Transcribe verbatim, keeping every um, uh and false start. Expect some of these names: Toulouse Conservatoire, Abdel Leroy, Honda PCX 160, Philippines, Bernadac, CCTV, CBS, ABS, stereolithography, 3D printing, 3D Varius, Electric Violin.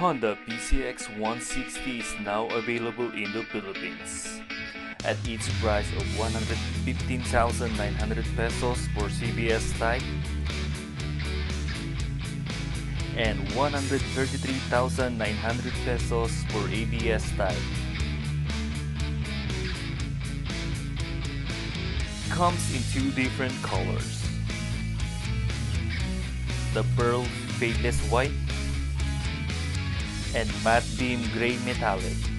Honda P C X one sixty is now available in the Philippines. At its price of one hundred fifteen thousand nine hundred pesos for C B S type and one hundred thirty-three thousand nine hundred pesos for A B S type, comes in two different colors: the pearl fadeless white and matte beam gray metallic.